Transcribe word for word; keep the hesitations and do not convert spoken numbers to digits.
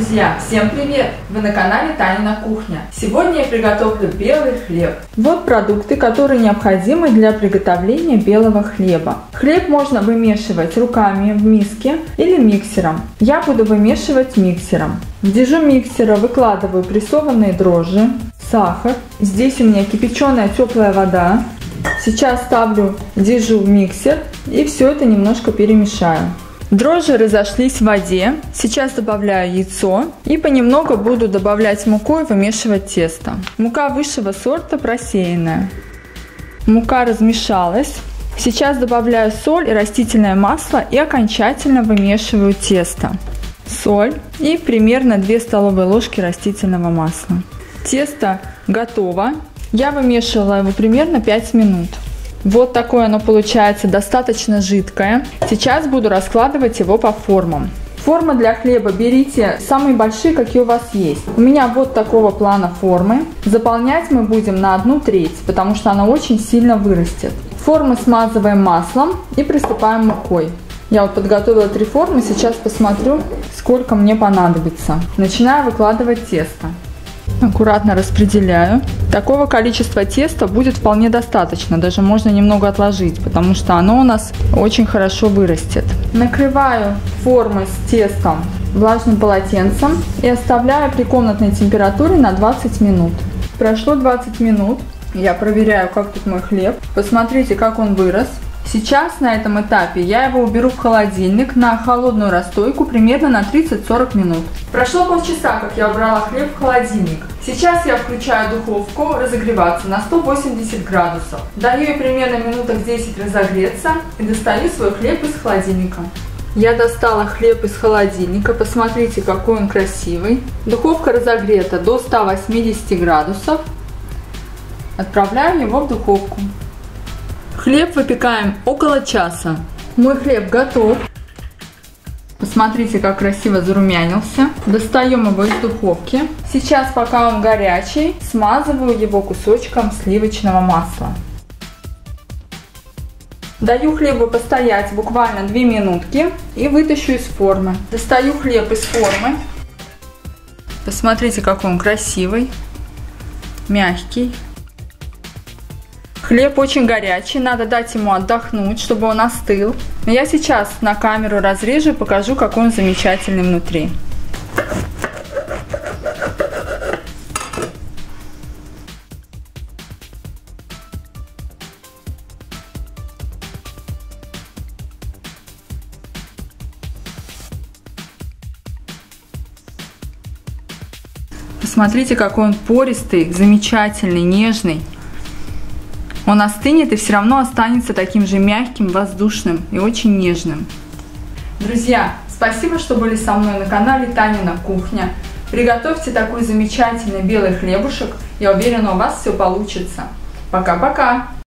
друзья! Всем привет! Вы на канале Танина Кухня. Сегодня я приготовлю белый хлеб. Вот продукты, которые необходимы для приготовления белого хлеба. Хлеб можно вымешивать руками в миске или миксером. Я буду вымешивать миксером. В дежу миксера выкладываю прессованные дрожжи, сахар. Здесь у меня кипяченая теплая вода. Сейчас ставлю дежу в миксер и все это немножко перемешаю. Дрожжи разошлись в воде, сейчас добавляю яйцо и понемногу буду добавлять муку и вымешивать тесто. Мука высшего сорта просеянная. Мука размешалась, сейчас добавляю соль и растительное масло и окончательно вымешиваю тесто. Соль и примерно две столовые ложки растительного масла. Тесто готово, я вымешивала его примерно пять минут. Вот такое оно получается, достаточно жидкое. Сейчас буду раскладывать его по формам. Формы для хлеба берите самые большие, какие у вас есть. У меня вот такого плана формы. Заполнять мы будем на одну треть, потому что она очень сильно вырастет. Формы смазываем маслом и присыпаем мукой. Я вот подготовила три формы, сейчас посмотрю, сколько мне понадобится. Начинаю выкладывать тесто. Аккуратно распределяю. Такого количества теста будет вполне достаточно, даже можно немного отложить, потому что оно у нас очень хорошо вырастет. Накрываю формы с тестом влажным полотенцем и оставляю при комнатной температуре на двадцать минут. Прошло двадцать минут, я проверяю, как тут мой хлеб. Посмотрите, как он вырос. Сейчас на этом этапе я его уберу в холодильник на холодную расстойку примерно на тридцать-сорок минут. Прошло полчаса, как я убрала хлеб в холодильник. Сейчас я включаю духовку разогреваться на сто восемьдесят градусов. Даю ей примерно минуток десять разогреться и достаю свой хлеб из холодильника. Я достала хлеб из холодильника, посмотрите, какой он красивый. Духовка разогрета до ста восьмидесяти градусов. Отправляю его в духовку. Хлеб выпекаем около часа. Мой хлеб готов. Посмотрите, как красиво зарумянился. Достаем его из духовки. Сейчас, пока он горячий, смазываю его кусочком сливочного масла. Даю хлебу постоять буквально две минутки и вытащу из формы. Достаю хлеб из формы. Посмотрите, какой он красивый, мягкий. Хлеб очень горячий, надо дать ему отдохнуть, чтобы он остыл. Но я сейчас на камеру разрежу и покажу, какой он замечательный внутри. Посмотрите, какой он пористый, замечательный, нежный. Он остынет и все равно останется таким же мягким, воздушным и очень нежным. Друзья, спасибо, что были со мной на канале Танина Кухня. Приготовьте такой замечательный белый хлебушек. Я уверена, у вас все получится. Пока-пока!